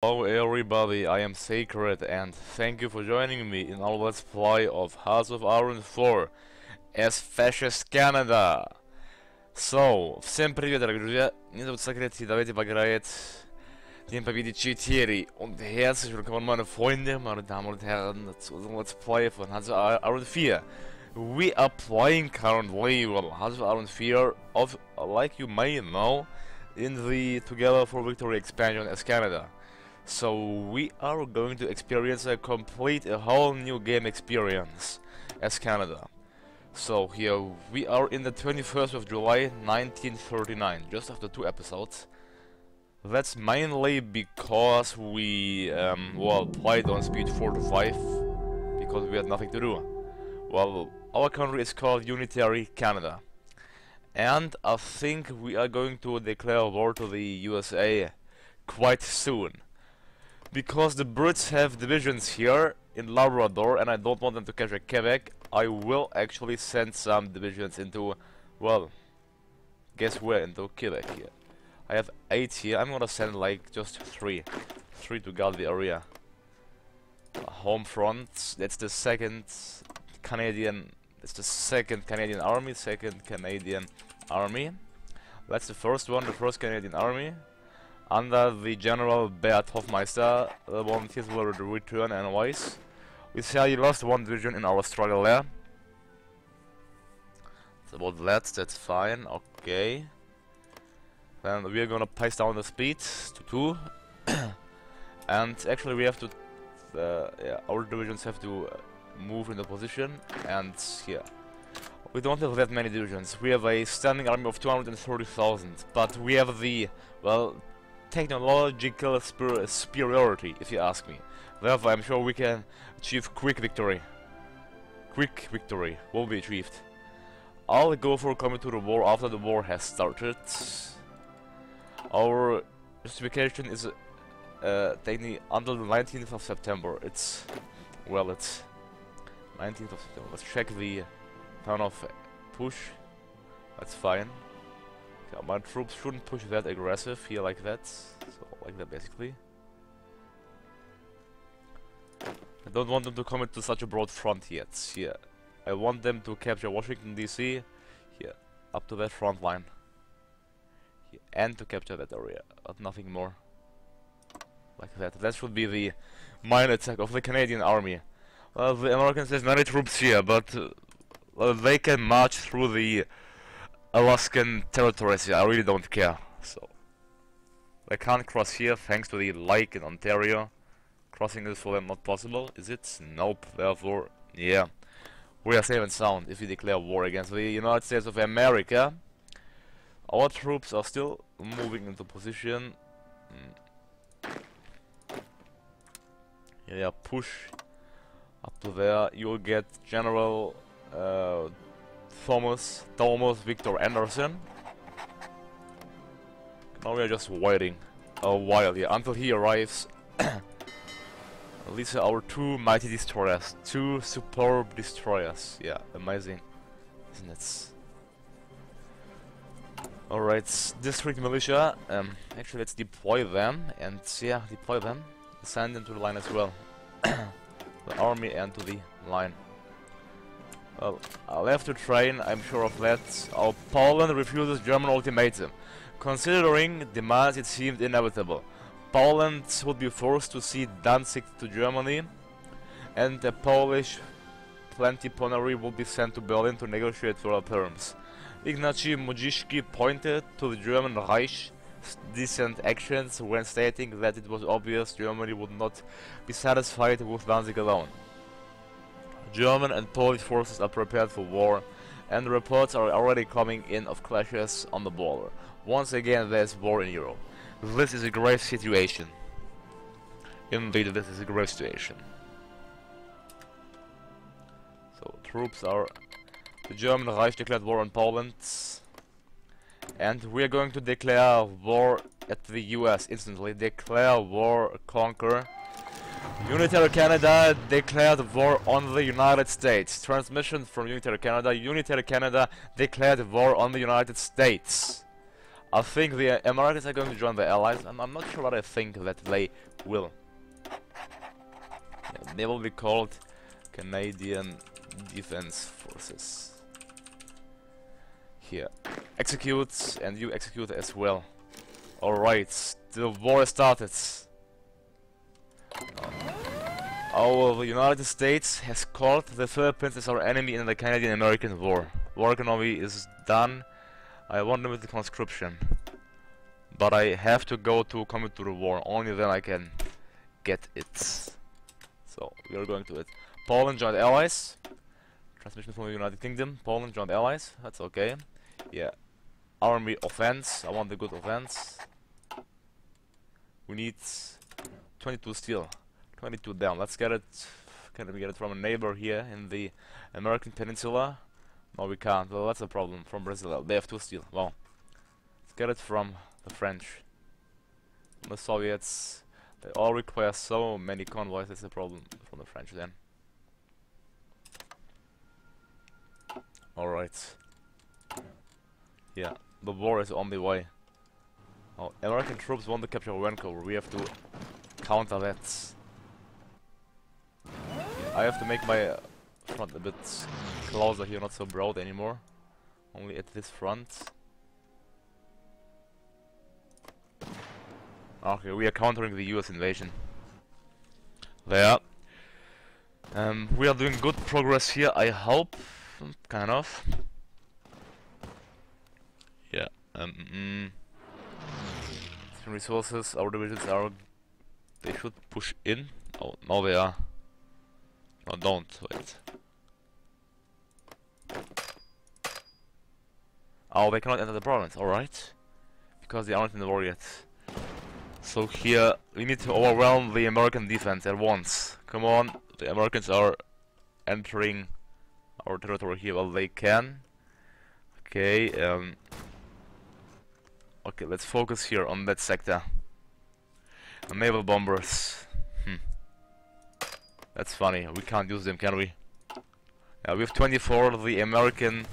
Hello everybody, I am Sacred and thank you for joining me in our Let's Play of Hearts of Iron 4 as Fascist Canada. So, всем привет, дорогие друзья, меня зовут Sacred и давайте поиграет Team Победичи Thierry. Und herzlich willkommen meine Freunde, meine Damen und Herren, zu unserem Let's Play von Hearts of Iron 4. We are playing currently Hearts of Iron 4 of, like you may know, in the Together for Victory expansion as Canada. So we are going to experience a complete, a whole new game experience as Canada. So here we are in the 21st of July 1939, just after 2 episodes. That's mainly because we, well, played on speed 4 to 5, because we had nothing to do. Well, our country is called Unitary Canada. And I think we are going to declare war to the USA quite soon. Because the Brits have divisions here in Labrador and I don't want them to capture Quebec, I will actually send some divisions into, well, guess where, into Quebec here. I have 8 here, I'm gonna send like just 3 to guard the area. Home front, that's the second Canadian army. That's the first one, the first Canadian army. Under the General Bert Hoffmeister, the volunteers will return anyways. We say you lost 1 division in our struggle there. It's about that, that's fine, okay. Then we are gonna pace down the speed to 2. And actually we have to... yeah, our divisions have to move into position, and yeah. We don't have that many divisions. We have a standing army of 230,000, but we have the, well, technological superiority, if you ask me. Therefore, I'm sure we can achieve quick victory. Quick victory will be achieved. I'll go for coming to the war after the war has started. Our justification is taking until the 19th of September. It's, well, it's 19th of September. Let's check the turn off push. That's fine. Yeah, my troops shouldn't push that aggressive here like that. So like that basically. I don't want them to commit to such a broad front yet. Yeah. I want them to capture Washington DC. Yeah. Up to that front line. Yeah. And to capture that area. But nothing more. Like that. That should be the main attack of the Canadian army. Well, the Americans have many troops here, but they can march through the Alaskan territories here, I really don't care. So they can't cross here thanks to the lake in Ontario. Crossing is for them not possible, is it? Nope, therefore, yeah. We are safe and sound if we declare war against the United States of America. Our troops are still moving into position. Yeah, push up to there. You'll get General Thomas Victor Anderson. Now we are just waiting a while here, until he arrives. These are our 2 mighty destroyers, 2 superb destroyers. Yeah, amazing, isn't it? Alright, district militia, actually let's deploy them, and yeah, deploy them. Send them to the line as well. The army and to the line. Well, I'll have to train, I'm sure of that. Our Poland refuses German ultimatum. Considering demands, it seemed inevitable. Poland would be forced to cede Danzig to Germany, and the Polish plenipotentiary would be sent to Berlin to negotiate further terms. Ignacy Mościcki pointed to the German Reich's decent actions when stating that it was obvious Germany would not be satisfied with Danzig alone. German and Polish forces are prepared for war, and reports are already coming in of clashes on the border. Once again, there's war in Europe. This is a grave situation. Indeed, this is a grave situation. So, troops are... The German Reich declared war on Poland. And we are going to declare war at the US instantly. Declare war, conquer. Unitary Canada declared war on the United States. Transmission from Unitary Canada. Unitary Canada declared war on the United States. I think the Americans are going to join the Allies, and I'm not sure what I think that they will. Yeah, they will be called Canadian Defense Forces. Here. Execute, and you execute as well. Alright, the war started. The United States has called the Philippines as our enemy in the Canadian-American War. War economy is done. I want limited conscription, but I have to go to commit to the war. Only then I can get it. So we are going to it. Poland joined allies. Transmission from the United Kingdom. Poland joined allies. That's okay. Yeah. Army offense. I want the good offense. We need 22 steel. 22 down. Let's get it. Can we get it from a neighbor here in the American Peninsula? No, we can't. Well, that's a problem. From Brazil, they have 2 steel. Well, let's get it from the French. The Soviets, they all require so many convoys. That's a problem from the French then. Alright. Yeah, the war is on the way. Oh, American troops want to capture Vancouver. We have to counter that. Yeah, I have to make my front a bit closer here, not so broad anymore. Only at this front. Okay, we are countering the US invasion. There. We are doing good progress here, I hope. Kind of. Yeah. Resources, our divisions are... They should push in. Oh, no they are. No, don't. Wait. Oh, they cannot enter the province, alright. Because they aren't in the war yet. So here, we need to overwhelm the American defense at once. Come on, the Americans are entering our territory here. Well, they can. Okay, okay, let's focus here on that sector. Naval bombers. That's funny, we can't use them, can we? Yeah, we have 24, the American...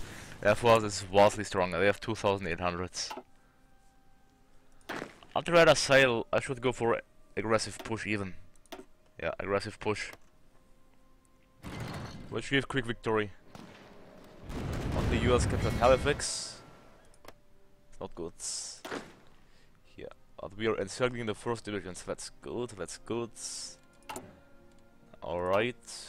Air Force is vastly stronger, they have 2,800. After radar sail, I should go for aggressive push even. Yeah, aggressive push. We'll achieve quick victory. But the US captured Halifax. It's not good. Yeah, but we are encircling the first division, so that's good, that's good. Alright.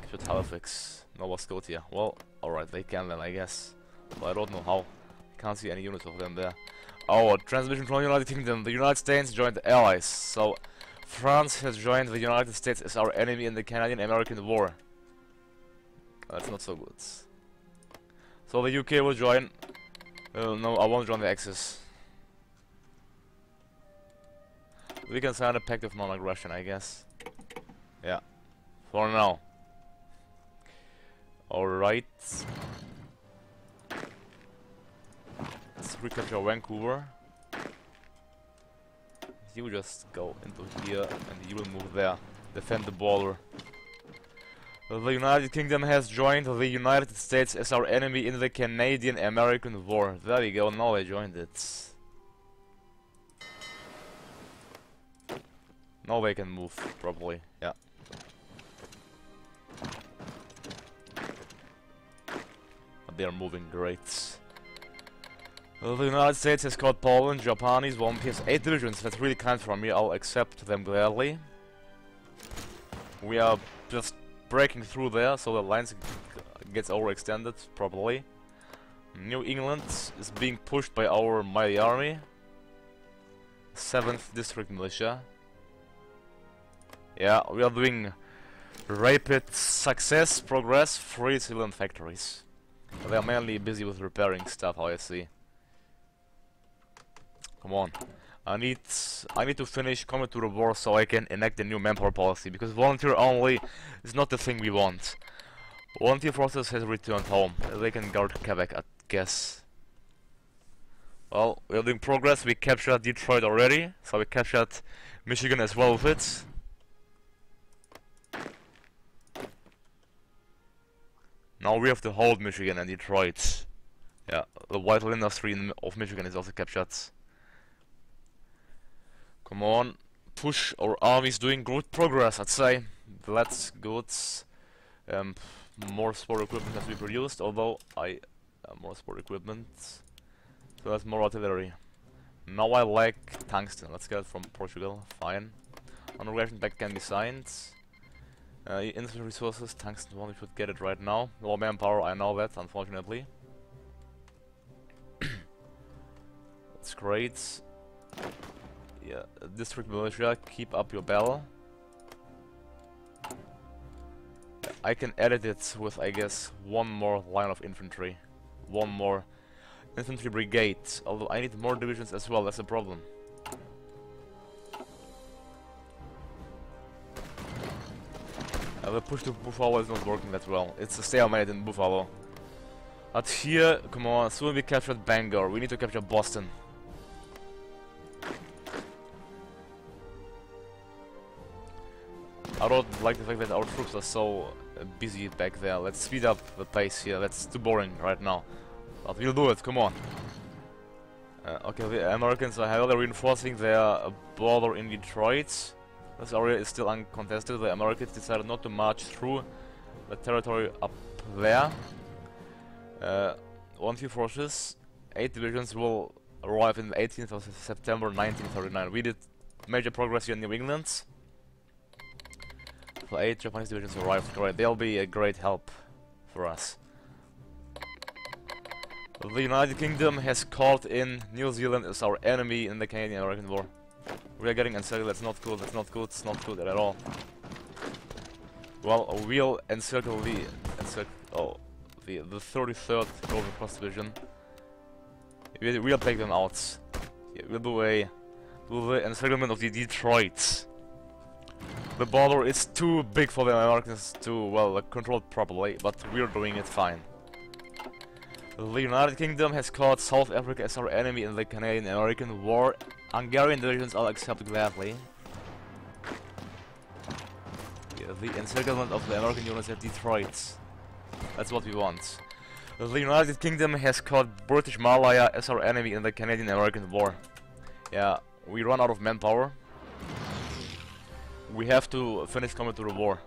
Captured Halifax. Nova Scotia. Well, alright, they can then, I guess. But I don't know how. I can't see any units of them there. Oh, transmission from the United Kingdom. The United States joined the Allies. So, France has joined the United States as our enemy in the Canadian-American War. That's not so good. So the UK will join... no, I won't join the Axis. We can sign a pact of non-aggression, I guess. Yeah. For now. Alright. Let's recapture Vancouver. You just go into here and you will move there. Defend the border. The United Kingdom has joined the United States as our enemy in the Canadian-American War. There we go, now they joined it. Now they can move properly, yeah. They are moving great. The United States has caught Poland, Japanese, one piece, 8 divisions. That's really kind from me. I'll accept them gladly. We are just breaking through there, so the lines gets overextended properly. New England is being pushed by our mighty army. 7th District Militia. Yeah, we are doing rapid success, progress, 3 civilian factories. They are mainly busy with repairing stuff, I see. Come on. I need to finish coming to the war so I can enact a new manpower policy, because volunteer only is not the thing we want. Volunteer forces has returned home. They can guard Quebec, I guess. Well, we are doing progress. We captured Detroit already, so we captured Michigan as well with it. Now we have to hold Michigan and Detroit. Yeah, the vital industry of Michigan is also captured. Come on, push, our army is doing good progress, I'd say. That's good. More sport equipment has been produced, although I... more sport equipment. So that's more artillery. Now I like tungsten, let's get it from Portugal, fine. Honoration pack can be signed. Instant resources, tungsten 1, we should get it right now. Low manpower, I know that, unfortunately. That's great. Yeah, district militia, keep up your battle. I can edit it with, I guess, one more line of infantry. One more infantry brigade. Although I need more divisions as well, that's a problem. The push to Buffalo is not working that well. It's a stalemate in Buffalo. But here, come on, soon we captured Bangor. We need to capture Boston. I don't like the fact that our troops are so busy back there. Let's speed up the pace here. That's too boring right now. But we'll do it, come on. Okay, the Americans are heavily reinforcing their border in Detroit. This area is still uncontested. The Americans decided not to march through the territory up there. 1 few forces, 8 divisions will arrive in the 18th of September 1939. We did major progress here in New England. So 8 Japanese divisions arrived. Great, they'll be a great help for us. The United Kingdom has called in New Zealand as our enemy in the Canadian-American War. We are getting encircled, that's not good, that's not good, it's not good at all. Well, we'll encircle the... the 33rd Golden Cross Division. We'll take them out. Yeah, we'll do the encirclement of the Detroit. The border is too big for the Americans to, well, control it properly, but we're doing it fine. The United Kingdom has called South Africa as our enemy in the Canadian-American War. Hungarian divisions I'll accept gladly. Yeah, the encirclement of the American units at Detroit. That's what we want. The United Kingdom has called British Malaya as our enemy in the Canadian-American War. Yeah, we run out of manpower. We have to finish coming to the war.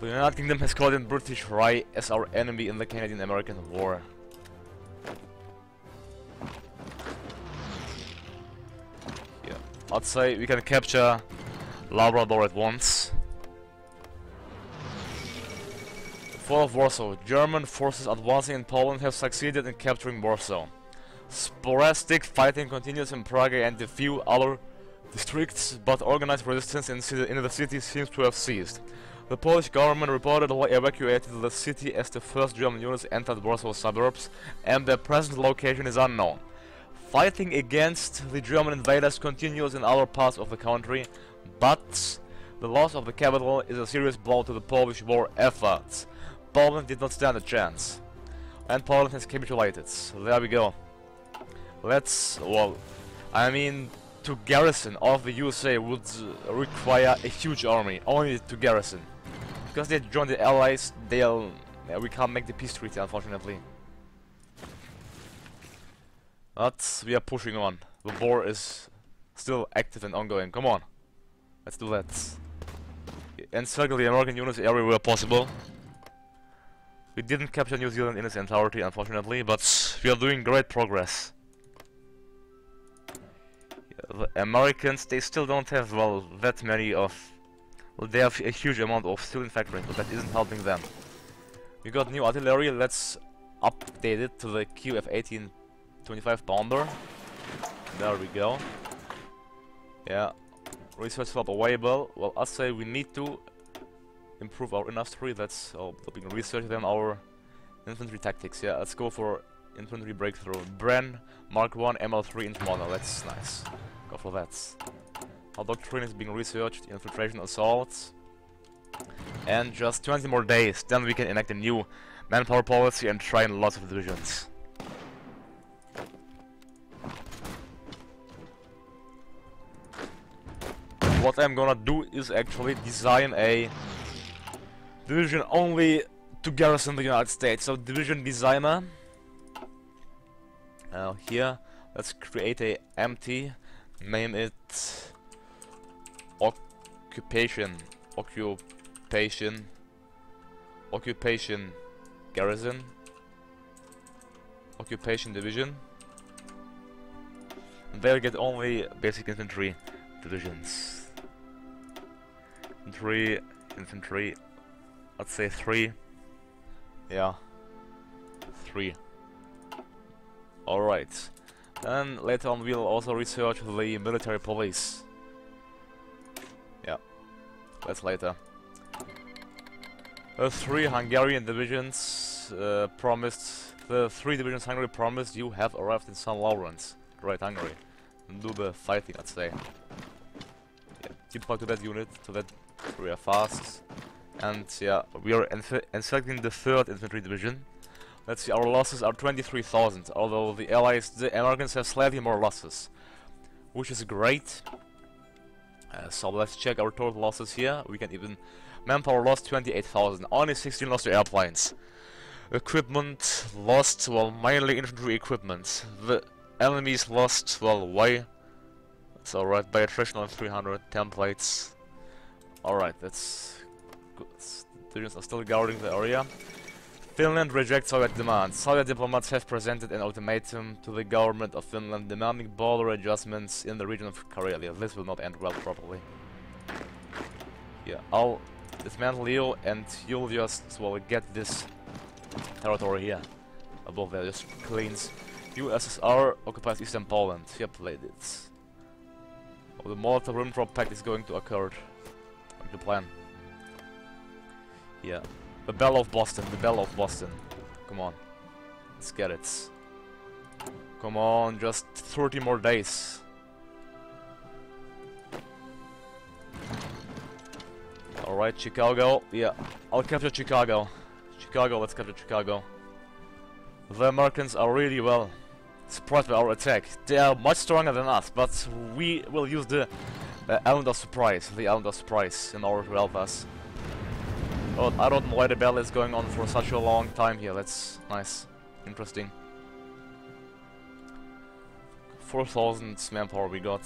The United Kingdom has called in British Rye as our enemy in the Canadian-American War. I'd say we can capture Labrador at once. Fall of Warsaw. German forces advancing in Poland have succeeded in capturing Warsaw. Sporadic fighting continues in Prague and a few other districts, but organized resistance in the city seems to have ceased. The Polish government reportedly evacuated the city as the first German units entered Warsaw suburbs, and their present location is unknown. Fighting against the German invaders continues in other parts of the country, but the loss of the capital is a serious blow to the Polish war efforts. Poland did not stand a chance, and Poland has capitulated. There we go. Let's, well, I mean, to garrison of the USA would require a huge army, only to garrison. Because they joined the Allies, we can't make the peace treaty, unfortunately. But we are pushing on. The war is still active and ongoing. Come on. Let's do that. Encircle the American units everywhere possible. We didn't capture New Zealand in its entirety, unfortunately, but we are doing great progress. The Americans, they still don't have, well, that many of... Well, they have a huge amount of steel factories, but that isn't helping them. We got new artillery. Let's update it to the QF 18 25 pounder. There we go. Yeah. Research swap available. Well, I'd say we need to improve our industry. That's we can research then our infantry tactics. Yeah, let's go for infantry breakthrough. Bren Mark 1 ML3 inch Model. That's nice. Go for that. Our doctrine is being researched. Infiltration assaults. And just 20 more days. Then we can enact a new manpower policy and train lots of divisions. What I'm gonna do is actually design a division only to garrison the United States. So division designer, Here, let's create a empty, name it occupation garrison, occupation division. They'll get only basic infantry divisions. Three infantry, I'd say three. Yeah, three. Alright. And later on we'll also research the military police. Yeah, that's later. The three Hungarian divisions promised... The three divisions Hungary promised you have arrived in St. Lawrence. Great Hungary. Do the fighting, I'd say. Yeah, keep going to that unit, to that area fast. And yeah, we are encircling the 3rd Infantry Division. Let's see, our losses are 23,000, although the Allies, the Americans have slightly more losses, which is great. So let's check our total losses here. We can even... Manpower lost 28,000, only 16 lost to airplanes. Equipment lost, well, mainly infantry equipment. The enemies lost, well, why? It's alright, by attritional 300 templates. Alright, that's... good. Divisions are still guarding the area. Finland rejects Soviet demands. Soviet diplomats have presented an ultimatum to the government of Finland demanding border adjustments in the region of Karelia. This will not end well properly. Yeah, I'll dismantle you and you'll just, well, get this territory here. Above there, just cleans. USSR occupies eastern Poland. Yep, they did. Oh, the Molotov-Rimtrop Pact is going to occur. The plan. Yeah. The Bell of Boston, the Bell of Boston. Come on. Let's get it. Come on, just 30 more days. Alright, Chicago. Yeah, I'll capture Chicago. Chicago, let's capture Chicago. The Americans are really well surprised by our attack. They are much stronger than us, but we will use the element of surprise, in order to help us. Oh, I don't know why the battle is going on for such a long time here. That's nice. Interesting. 4,000 manpower we got.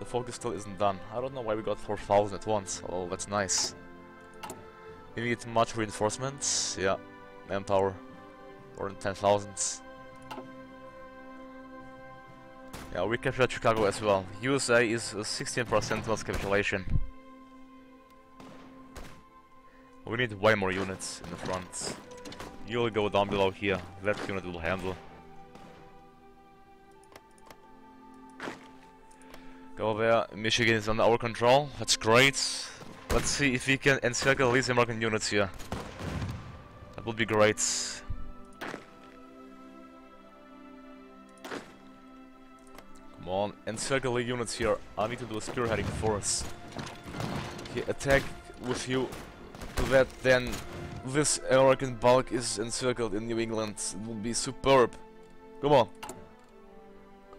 The focus still isn't done. I don't know why we got 4,000 at once. Oh, that's nice. We need much reinforcements. Yeah, manpower. More than 10,000. Yeah, we captured Chicago as well. USA is 16% loss capitulation. We need way more units in the front. You'll go down below here. That unit will handle. Go there. Michigan is under our control. That's great. Let's see if we can encircle these American units here. That would be great. Come on, encircle the units here. I need to do a spearheading force. Okay, attack with you. That then this American bulk is encircled in New England. It will be superb. Come on.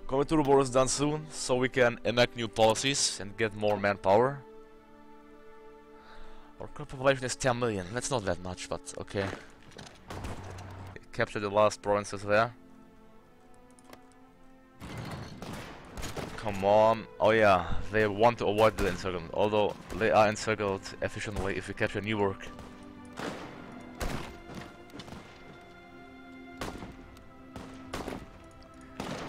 Coming to the war is done soon, so we can enact new policies and get more manpower. Our current population is 10 million. That's not that much, but okay. Capture the last provinces there. Come on. Oh yeah, they want to avoid the encirclement, although they are encircled efficiently if we capture Newark.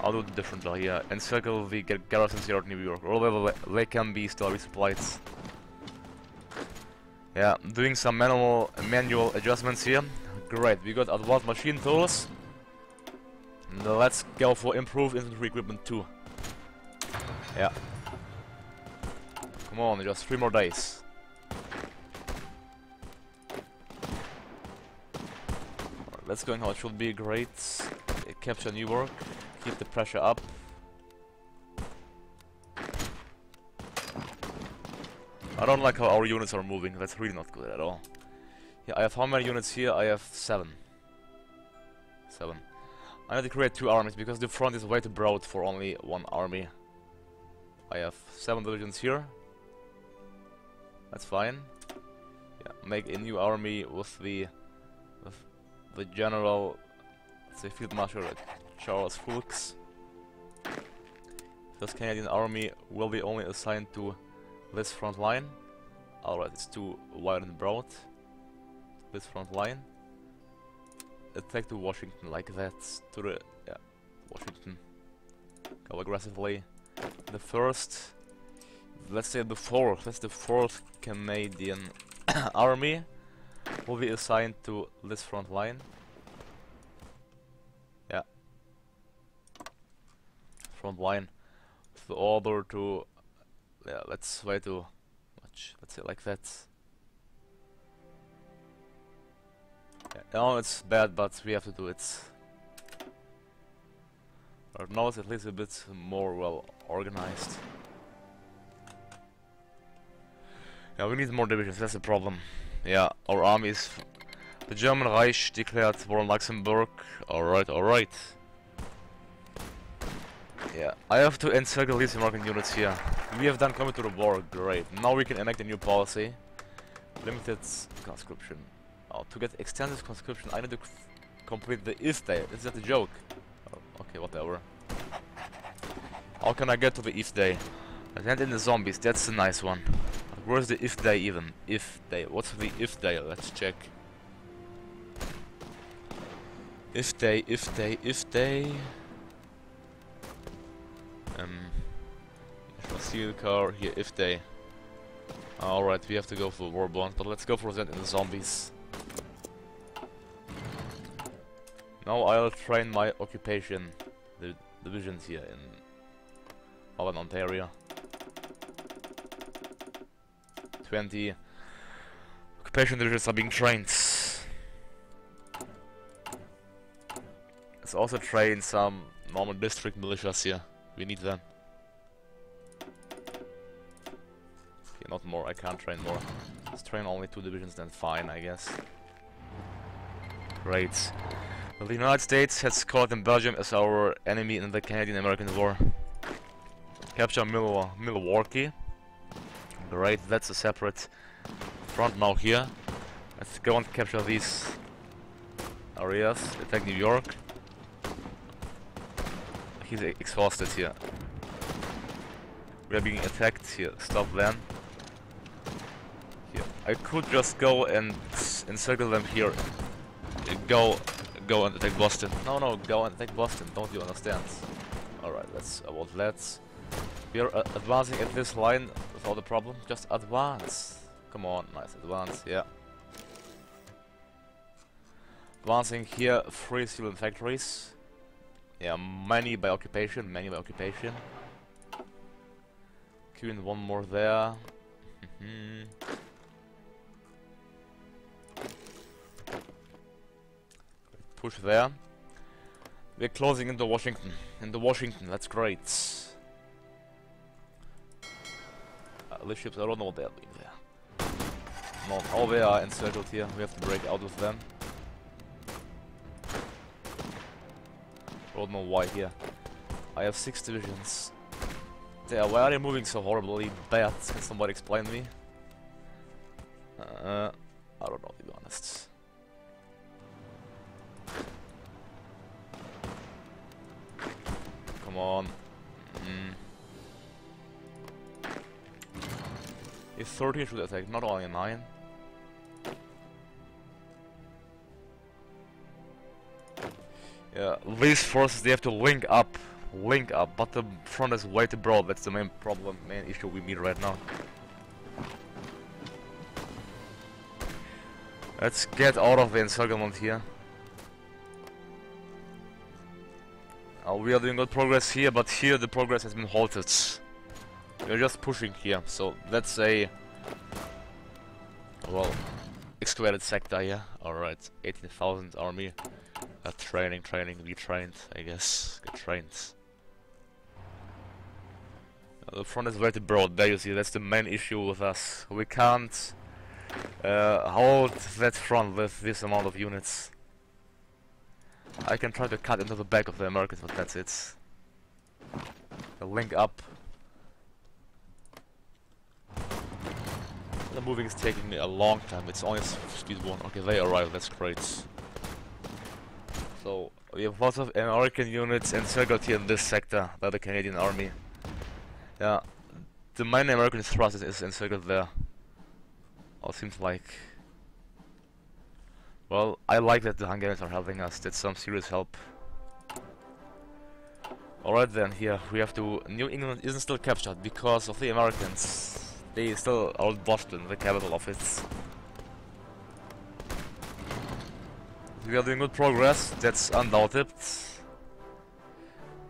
I'll do it differently here. Encircle the garrisons here at New York, although they can be still resupplied. Yeah, doing some manual adjustments here. Great, we got advanced machine tools. Now let's go for improved infantry equipment too. Yeah. Come on, just 3 more days. Right, let's go in how it should be. Great. Capture Newark. Keep the pressure up. I don't like how our units are moving. That's really not good at all. Yeah, I have how many units here? I have 7. 7. I need to create 2 armies because the front is way too broad for only 1 army. I have 7 divisions here. That's fine. Yeah, make a new army with the general, let's say, field marshal Charles Foulkes. First Canadian Army will be only assigned to this front line. Alright, it's too wide and broad. This front line. Attack to Washington like that. To the Washington. Go aggressively. The first, let's say the fourth. That's the fourth Canadian Army will be assigned to this front line. Yeah. Front line. With the order to, yeah, let's try to much. Let's say like that. Yeah, no, it's bad, but we have to do it. Or now it's at least a bit more well organized. Yeah, we need more divisions, that's the problem. Yeah, our army is... The German Reich declared war on Luxembourg. Alright, alright. Yeah, I have to encircle these American units here. We have done coming to the war, great. Now we can enact a new policy. Limited conscription. Oh, to get extensive conscription, I need to complete the East Day. Is that a joke? Oh, okay, whatever. How can I get to the East Day? Land in the zombies, that's a nice one. Where's the If Day even? If Day. What's the If Day? Let's check. If Day, If Day, If Day. I shall see the car here. If Day. Alright, we have to go for war bonds, but let's go for that in the zombies. Now I'll train my occupation. The divisions here in Northern Ontario. 20 occupation divisions are being trained. Let's also train some normal district militias here. We need them. Okay, not more. I can't train more. Let's train only 2 divisions, then fine, I guess. Great. Well, the United States has scored in Belgium as our enemy in the Canadian-American War. Capture Milwaukee. Right, that's a separate front now here. Let's go and capture these areas. Attack New York. He's exhausted here. We are being attacked here. Stop them. Here. I could just go and encircle them here. Go and attack Boston. No, no, go and attack Boston. Don't you understand? Alright, let's avoid that. We are advancing at this line without a problem. Just advance. Come on, nice advance. Yeah. Advancing here, 3 civilian factories. Yeah, many by occupation, many by occupation. Queuing one more there. Push there. We're closing into Washington. Into Washington, that's great. The ships, I don't know what they are doing there. No, oh, they are encircled here. We have to break out with them. I don't know why here. I have 6 divisions. There, why are they moving so horribly bad? Can somebody explain me? I don't know, to be honest. Come on. A 13 should attack, not only a 9. Yeah, these forces, they have to link up, but the front is way too broad. That's the main problem, main issue we meet right now. Let's get out of the encirclement here. We are doing good progress here, but here the progress has been halted. We're just pushing here, so that's a well excavated sector here. Alright, 18,000 army training, retrained, I guess. Get trained. The front is very broad, there you see, that's the main issue with us. We can't hold that front with this amount of units. I can try to cut into the back of the Americans, but that's it. The link up. The moving is taking me a long time, it's only speed 1. Okay, they arrive, that's great. So, We have lots of American units and Sacred in this sector by the Canadian Army. Yeah, the main American thrust is encircled there. Or it seems like. Well, I like that the Hungarians are helping us. That's some serious help. Alright then, here we have to. New England isn't still captured because of the Americans. They still hold Boston, the capital of it. We are doing good progress, that's undoubted.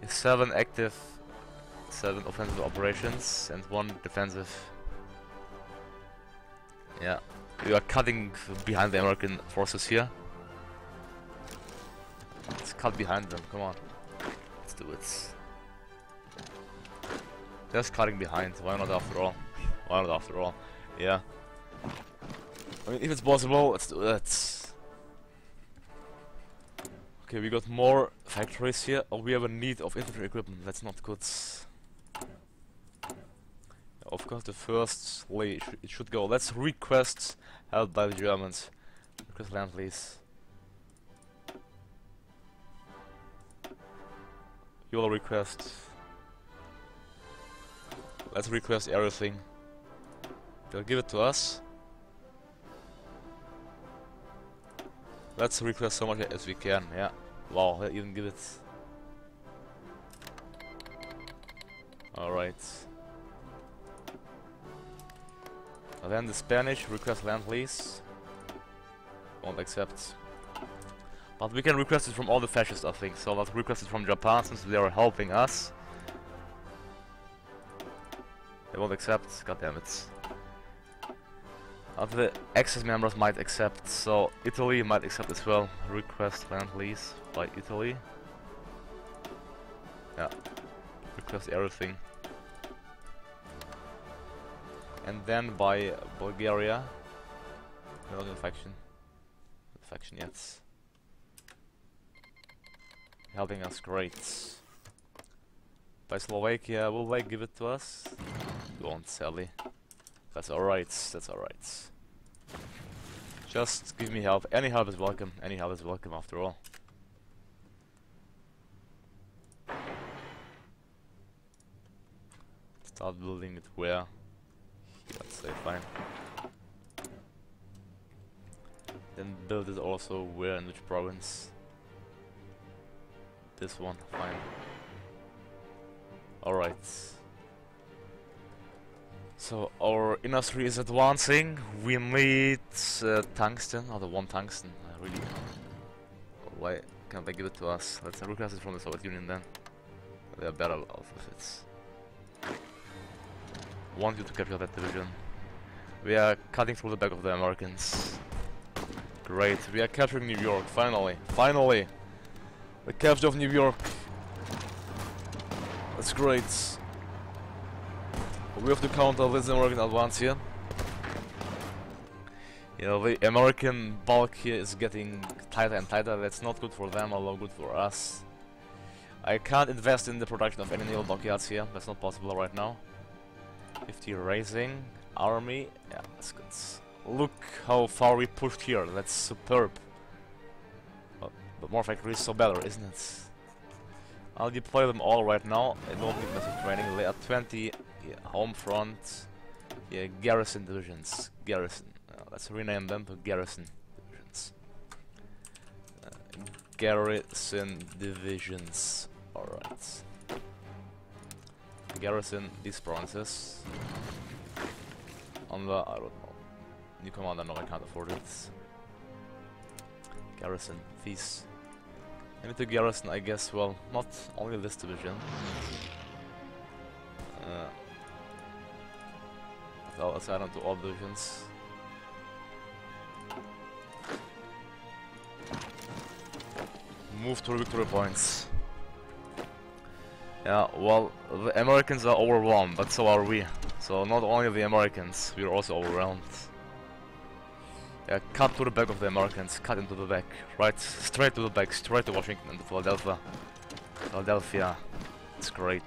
7 active, 7 offensive operations, and 1 defensive. Yeah, we are cutting behind the American forces here. Let's cut behind them, come on. Let's do it. Just cutting behind, why not after all? Why not after all? Yeah. I mean, if it's possible, let's do that. Okay, we got more factories here. Oh, we have a need of infantry equipment. That's not good. Of course, the first way it should go. Let's request help by the Germans. Request land lease. You will request. Let's request everything. They'll give it to us. Let's request so much as we can, yeah. Wow, they even give it. Alright. Then the Spanish request land lease. Won't accept. But we can request it from all the fascists, I think. So let's request it from Japan since they are helping us. They won't accept, god damn it. The Axis members might accept, so Italy might accept as well. Request land lease by Italy. Yeah, request everything. And then by Bulgaria. No, the faction. The faction yet. Helping us, great. By Slovakia, will they give it to us? Won't, sadly. That's alright, that's alright. Just give me help. Any help is welcome. Any help is welcome after all. Start building it where? Here, I'd say, fine. Then build it also where, in which province? This one, fine. Alright. So our industry is advancing. We made tungsten, or the one tungsten. I really. Why can't they give it to us? Let's request it from the Soviet Union then. They are better off with it. Want you to capture that division. We are cutting through the back of the Americans. Great, we are capturing New York. Finally, finally, the capture of New York. That's great. We have to counter this American advance here. You know, the American bulk here is getting tighter and tighter. That's not good for them, although good for us. I can't invest in the production of any naval dockyards here. That's not possible right now. 50 raising, army. Yeah, that's good. Look how far we pushed here. That's superb. But more factories, so better, isn't it? I'll deploy them all right now. I don't need massive training. They are 20. Yeah, home front, yeah, garrison divisions, garrison, let's rename them to garrison divisions, alright, garrison these provinces, on the, I don't know, new commander, no I can't afford it, garrison these, I need to garrison I guess, well, not only this division, I'll assign them to all divisions. Move to victory points. Yeah, well, the Americans are overwhelmed, but so are we. So not only the Americans, we are also overwhelmed. Yeah, cut to the back of the Americans, cut into the back. Right, straight to the back, straight to Washington and to Philadelphia. Philadelphia, it's great.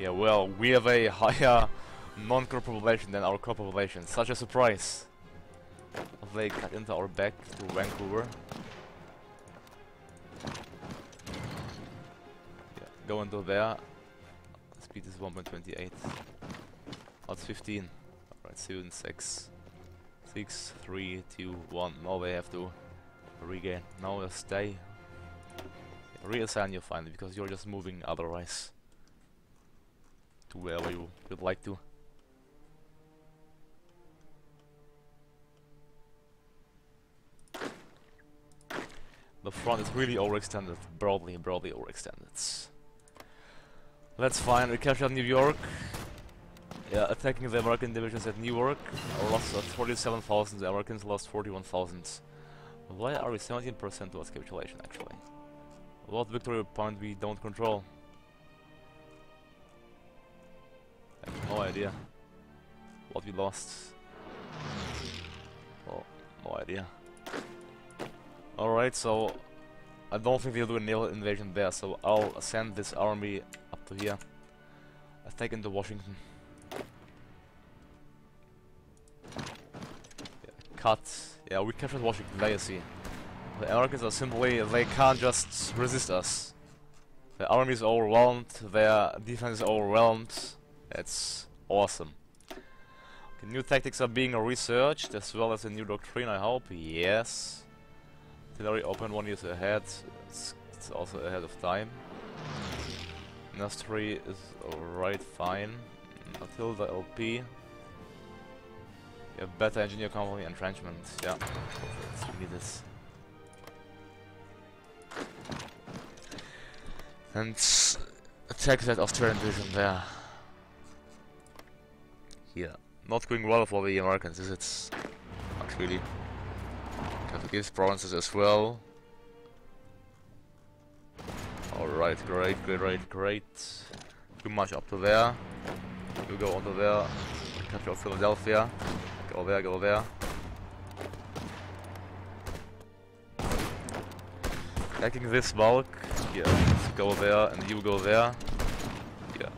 Yeah, well, we have a higher non-core population than our core population. Such a surprise. They cut into our back to Vancouver. go into there. Speed is 1.28. Odds 15. Alright, soon 6. 6, 3, 2, 1. Now we have to regain. Now you stay. Reassign your find because you're just moving otherwise. To wherever you would like to. The front is really overextended, broadly overextended. Let's find, we captured New York. Yeah, attacking the American divisions at Newark. Lost 47,000, the Americans lost 41,000. Why are we 17% towards capitulation actually? What victory point we don't control? I have no idea what we lost. Well, no idea. Alright, so I don't think they'll do a naval invasion there, so I'll send this army up to here. Attack into Washington. Yeah, cut. Yeah, we captured Washington Legacy. The Americans are simply, they can't just resist us. Their army is overwhelmed, their defense is overwhelmed. That's awesome. Okay, new tactics are being researched as well as a new doctrine, I hope. Yes. Artillery open 1 year ahead, it's also ahead of time. Industry is alright, fine. Until the LP. Yeah, better engineer company entrenchment, yeah. We need this. And attack that Australian division there. Yeah, not going well for the Americans, is it? Not really. Have to give provinces as well. Alright, great. Too much up to there. You go onto there. Capture Philadelphia. Go there. Attacking this bulk. Yeah, go there and you go there. Yeah.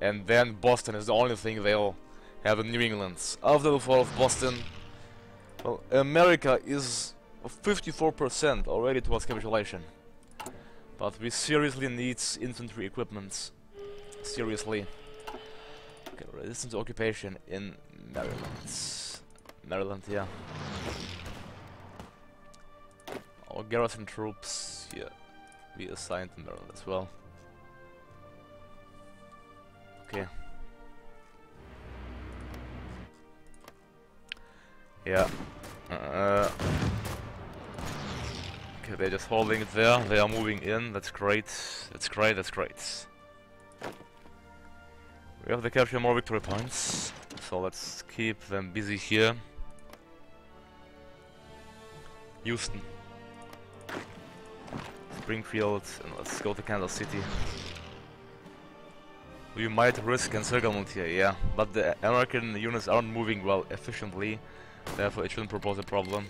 And then Boston is the only thing they'll have in New England. After the fall of Boston. Well, America is 54% already towards capitulation. But we seriously need infantry equipment. Seriously. Okay, resistance to occupation in Maryland. Maryland, yeah. Our garrison troops, yeah. We assigned to Maryland as well. Okay. Yeah. Okay, they're just holding it there. They are moving in. That's great. That's great. We have to capture more victory points, so let's keep them busy here. Houston, Springfield, and let's go to Kansas City. We might risk encirclement here, yeah, but the American units aren't moving well efficiently. Therefore, it shouldn't propose a problem.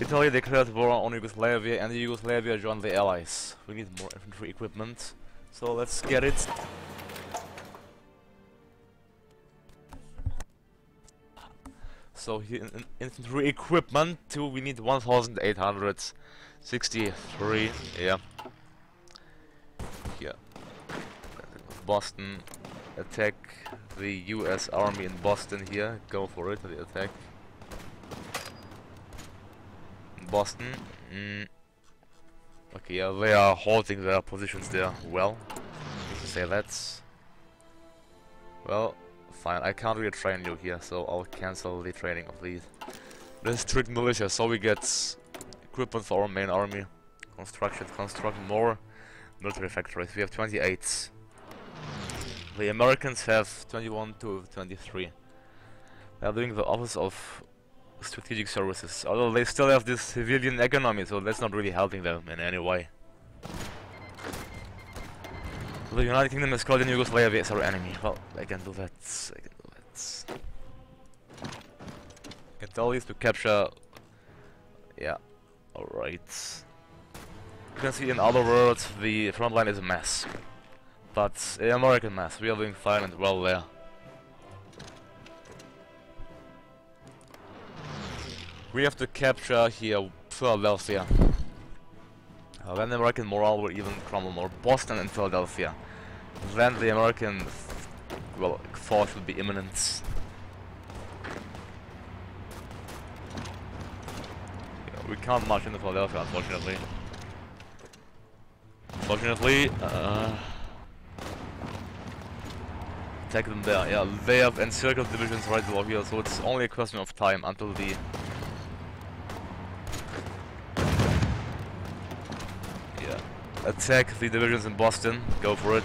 Italy declared war on Yugoslavia, and the Yugoslavia joined the Allies. We need more infantry equipment, so let's get it. So here, in infantry equipment too. We need 1,863. Yeah. Yeah. Boston, attack the U.S. Army in Boston here. Go for it. The attack. Boston. Okay, yeah, they are holding their positions there. Well, if you say that. Well, fine. I can't really train you here, so I'll cancel the training of the district militia. So we get equipment for our main army. Construct more military factories. We have 28. The Americans have 21 to 23. They are doing the office of strategic services, although they still have this civilian economy, so that's not really helping them in any way. The United Kingdom is calling Yugoslavia as our enemy. Well, I can do that. Get all these to capture. Yeah, alright. You can see, in other words, the front line is a mess. But American mess, we are doing fine and well there. We have to capture here Philadelphia. When the American morale will even crumble more, Boston and Philadelphia. Then the American force would be imminent. We can't march into Philadelphia, unfortunately. Fortunately, take them there. Yeah, they have encircled divisions right over here, so it's only a question of time until the. Yeah, attack the divisions in Boston. Go for it.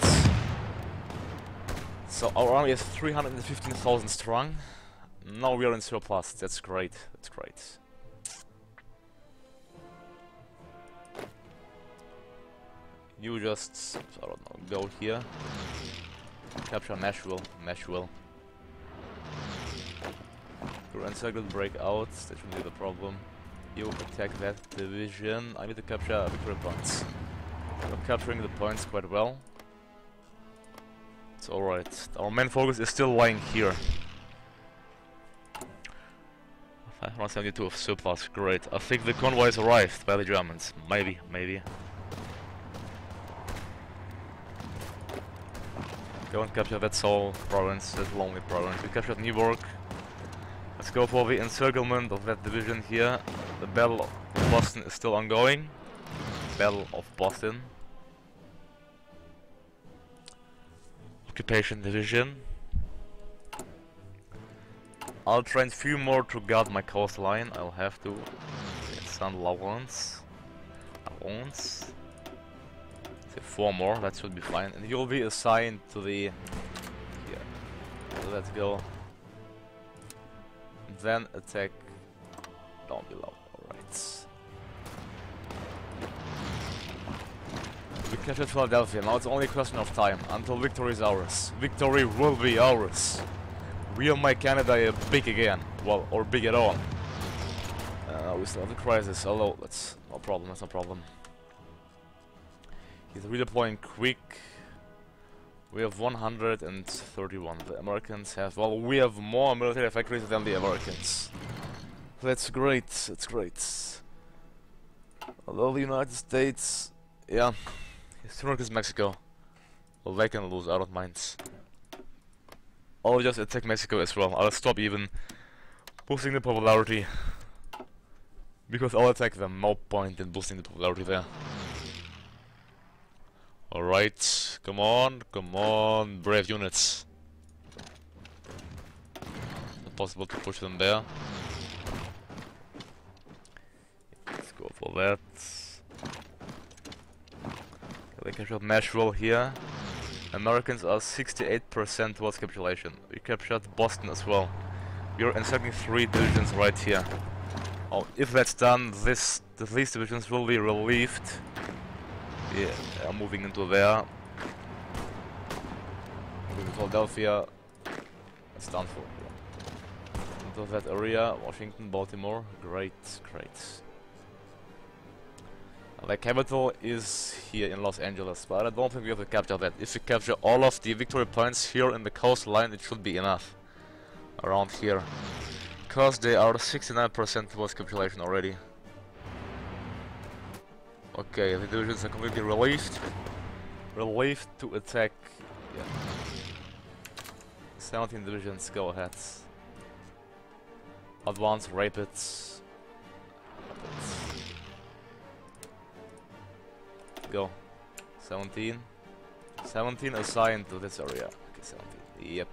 So our army is 315,000 strong. Now we are in surplus. That's great. That's great. You just, I don't know, go here, capture Nashville, You're encircled, break out, that shouldn't be the problem. You attack that division, I need to capture victory points. You're capturing the points quite well. It's alright, our main focus is still lying here. 572 of surplus, great. I think the convoy has arrived by the Germans, maybe. Go and capture that Seoul province, that lonely province. We captured Newburgh. Let's go for the encirclement of that division here. The Battle of Boston is still ongoing. Battle of Boston. Occupation division. I'll train few more to guard my coastline. I'll have to. Saint Lawrence. Four more, that should be fine. And you'll be assigned to the... Yeah. Let's go. Then attack down below. Alright. We captured Philadelphia. Now it's only a question of time until victory is ours. Victory will be ours. We'll make Canada big again. Well, or big at all. We still have a crisis, although that's no problem, He's redeploying quick. We have 131. The Americans have... Well, we have more military factories than the Americans. That's great. That's great. Although the United States... Yeah. Historic is Mexico. Well, they can lose. I don't mind. I'll just attack Mexico as well. I'll stop even boosting the popularity. Because I'll attack them. No point in boosting the popularity there. Alright, come on, brave units. Not possible to push them there. Let's go for that. We captured Nashville here. Americans are 68% towards capitulation. We captured Boston as well. We are encircling 3 divisions right here. Oh, if that's done, these divisions will be relieved. Yeah, they are moving into there. Moving to Philadelphia. That's done for. Yeah. Into that area, Washington, Baltimore. Great. The capital is here in Los Angeles, but I don't think we have to capture that. If we capture all of the victory points here in the coastline, it should be enough. Around here. Because they are 69% towards capitulation already. Okay, the divisions are completely relieved. Relieved to attack. Yeah. 17 divisions, go ahead. Advance, rapid. Go. 17. 17 assigned to this area. Okay, 17. Yep.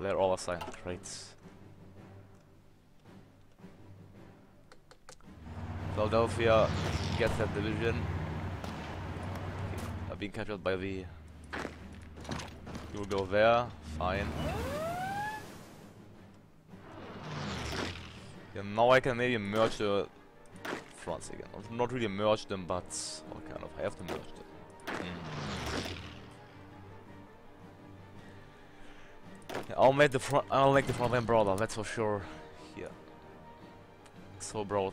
They're all assigned. Great. Philadelphia gets that division. I've been captured by the... You will go there, fine. And now I can maybe merge the fronts again. Not really merge them, but well, kind of, I have to merge them. Yeah, I'll make the front line broader, that's for sure. Here. So broad.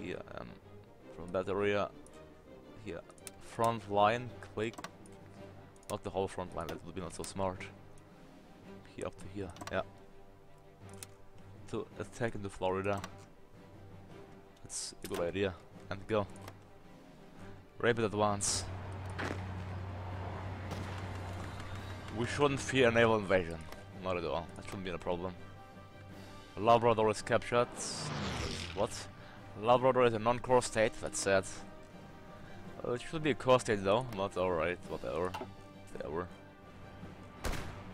Here and from that area here. Front line, click. Not the whole front line, that would be not so smart. Here up to here, yeah. To attack into Florida. That's a good idea. And go. rapid advance. We shouldn't fear naval invasion, not at all, that shouldn't be a problem. Labrador is captured. What? Labrador is a non-core state, that's sad. It should be a core state though, but alright, whatever. Whatever.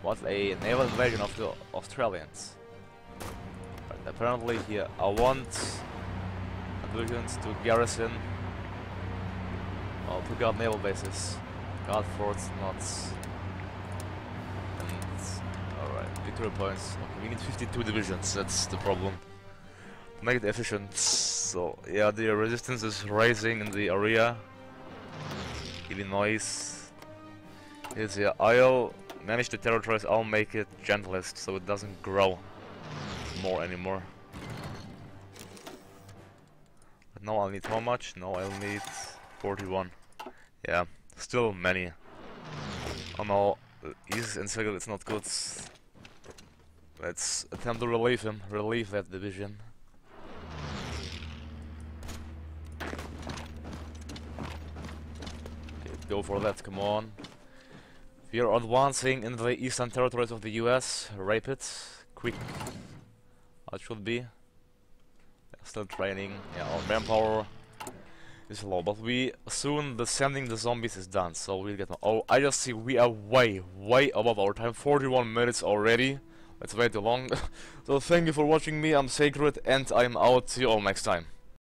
What a naval invasion of the Australians. Right, apparently here I want divisions to garrison. Oh, to guard naval bases. Guard forts, knots. Alright, victory points. Okay, we need 52 divisions, that's the problem. Make it efficient. So yeah, the resistance is rising in the area. Illinois. Here's the I'll manage the territories, I'll make it gentlest so it doesn't grow more anymore. But now I'll need how much? Now I'll need 41. Yeah, still many. Oh no, he's encircled, it's not good. Let's attempt to relieve him, relieve that division. Go for that, come on. We are advancing in the eastern territories of the US. Rapid, quick. That should be. Still training. Yeah, our manpower is low, but we soon descending the zombies is done, so we'll get. Oh, I just see we are way above our time. 41 minutes already. That's way too long. So thank you for watching me. I'm Sacred, and I'm out. See you all next time.